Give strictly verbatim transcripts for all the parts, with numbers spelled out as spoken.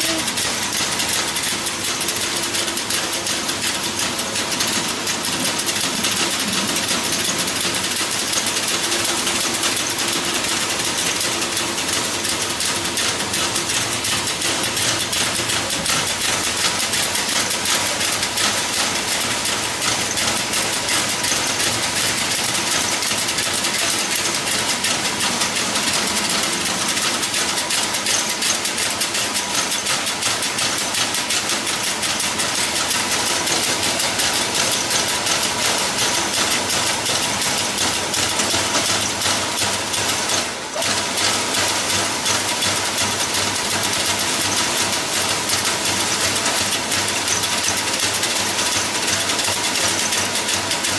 tay.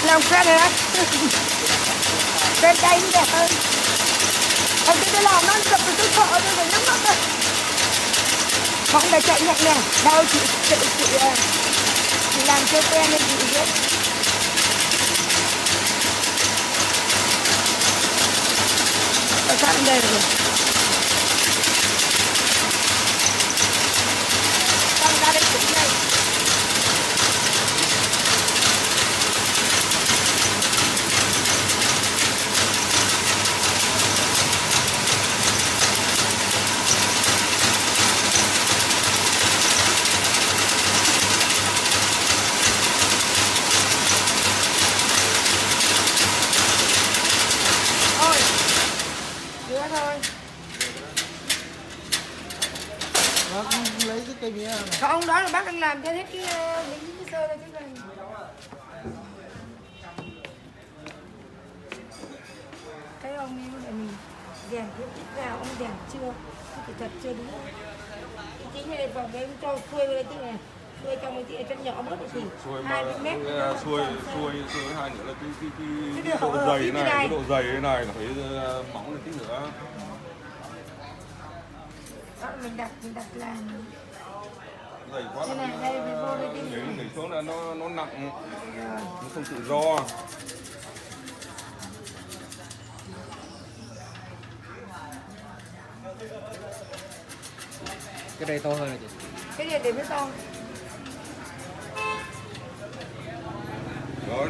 Làm khác đấy á, bên đây đẹp hơn. Ở cái cái lò nó dập được tôi sợ tôi phải nhắm mắt thôi. Không để chạy nhẹ nhàng, đâu chị chị chị chị làm cho quen nên chị biết. Ở sẵn đây rồi. Con ra đây chị này. Còn ông đó là bác đang làm cho hết cái miếng sơ này chứ này. Cái ông yêu này mình rèn tiếp ít vào, ông rèn chưa, cái kỹ thuật chưa đúng. Cái chính này vào cái cho xuôi vào đây tí này, xuôi trong cái chân nhỏ bớt thì hai mươi mét. Xuôi, xuôi, xuôi hai nữa là cái cái cái độ dày này, cái độ dày này này phải mỏng lên tí nữa. Đó, mình đặt mình đặt là dày quá là đây, vô đây đi. Nếu nhảy xuống là nó nó nặng, nó không tự do. Cái này to hơn là chị. Cái này để mới to. Rồi